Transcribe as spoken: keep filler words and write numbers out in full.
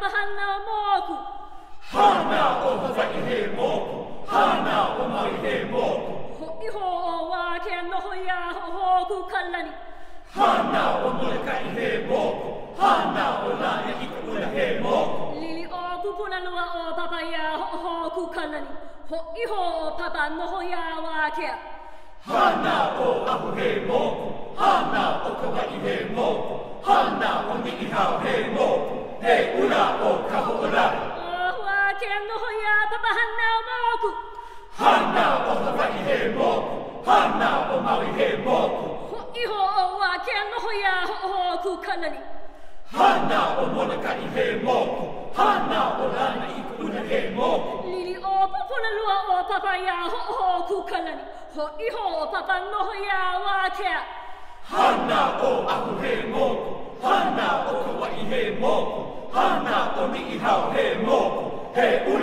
Papa, Hanna o Moku. Hanna o Hawaii he Moku. Hanna o Maui he Moku. Ho'iho o Wākea no hoia o hoku kalani. Hanna o Molekai he Moku. Hanna o Lane Ikuna he Moku. Lili o Kupuna lua o Papa ia o hoku kalani. Ho'iho o Papa no hoia Wākea. Hanna o Ahu he Moku. Hanna o Kawaii he Moku. Hanna o Mi'ihau he Moku, he ura o Kaho'olari. O Wākea no hoia Papa Hanna o Moku. Hanna o Hara'i he Moku. Hanna o Maui he Moku. Ho'iho o Wākea no hoia hoku kalani. Hanna o Molekai he Moku. Hanna o Lana Iku'una he Moku. Lili o Popuna lua o Papa ia hoku kalani. Ho'iho o Papa no hoia Wākea. Hanna o Ahu he Moku. Hanna o Kawaii he Moku. Hanna o Mi'ihau he Moku. He